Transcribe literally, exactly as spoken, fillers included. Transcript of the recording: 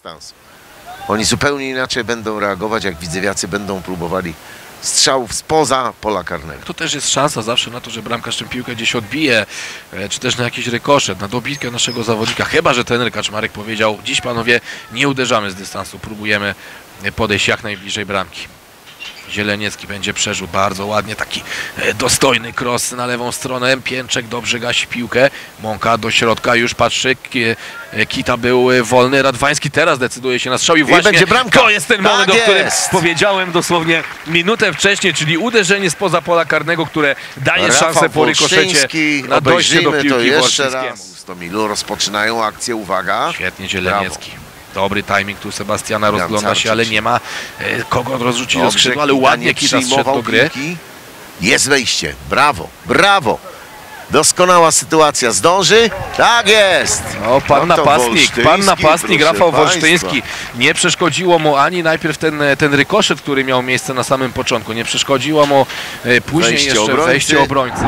dystansu. Oni zupełnie inaczej będą reagować, jak widzewiacy będą próbowali strzałów spoza pola karnego. To też jest szansa zawsze na to, że bramkarz tę piłkę gdzieś odbije, czy też na jakiś rykoszet, na dobitkę naszego zawodnika. Chyba że trener Kaczmarek powiedział: dziś panowie nie uderzamy z dystansu, próbujemy podejść jak najbliżej bramki. Zieleniecki będzie przeżył bardzo ładnie, taki dostojny cross na lewą stronę. Pięczek dobrze gasi piłkę. Mąka do środka, już patrzy, Kita był wolny. Radwański teraz decyduje się na strzał i właśnie I będzie bramka. To jest ten moment, tak o którym jest. powiedziałem dosłownie minutę wcześniej, czyli uderzenie spoza pola karnego, które daje Rafał szansę po rykoszecie na dojście do piłki Wolsztyńskiemu. Z Tomilu rozpoczynają akcję, uwaga. Świetnie Zieleniecki. Brawo. Dobry timing tu Sebastiana, rozgląda się, ale nie ma e, kogo rozrzucić do skrzydła, ale ładnie Kita zszedł do gry. Jest wejście, brawo, brawo. Doskonała sytuacja, zdąży? Tak jest! No, pan napastnik, pan napastnik Rafał Wolsztyński. Nie przeszkodziło mu ani najpierw ten, ten rykoszet, który miał miejsce na samym początku, nie przeszkodziło mu e, później wejście jeszcze obrońcy. wejście obrońcy.